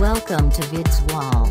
Welcome to Vids Wall.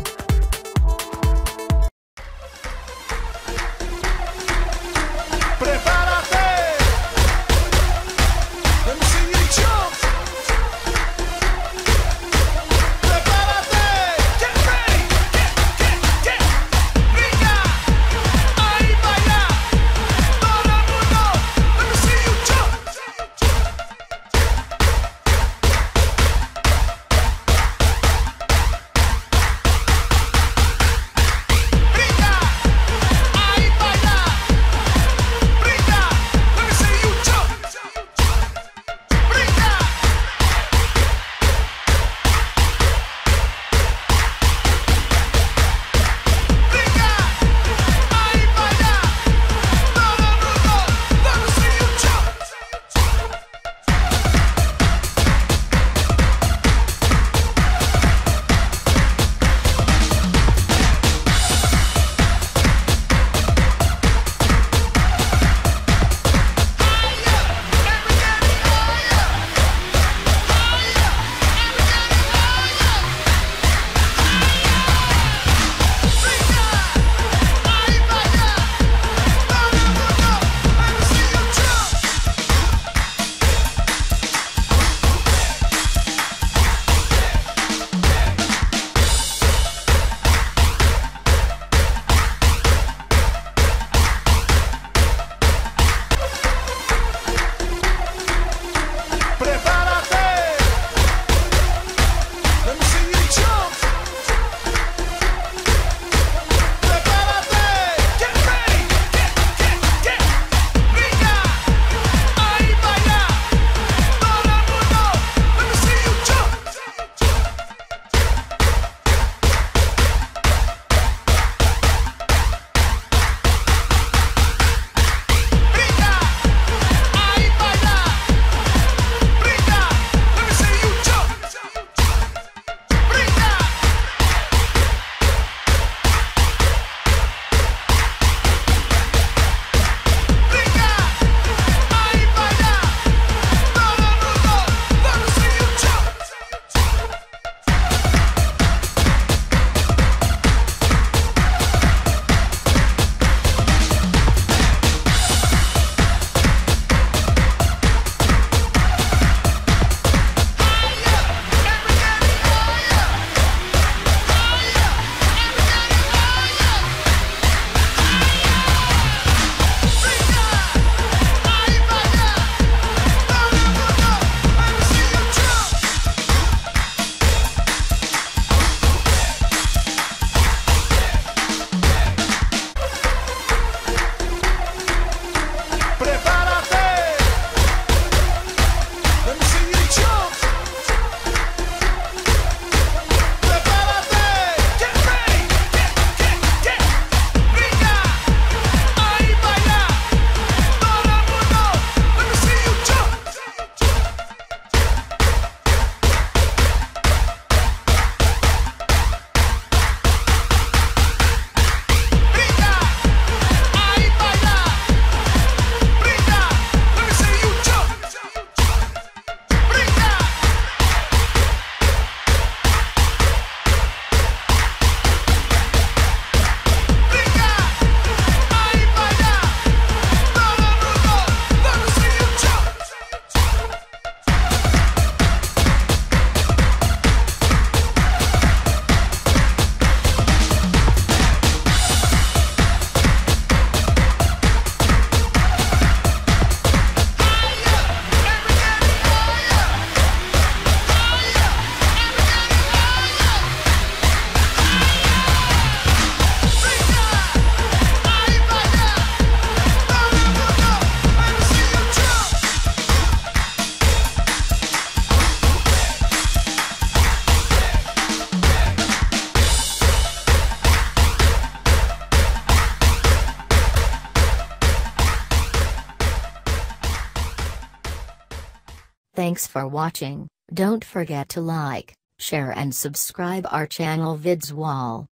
Thanks for watching. Don't forget to like, share and subscribe our channel Vids Wall.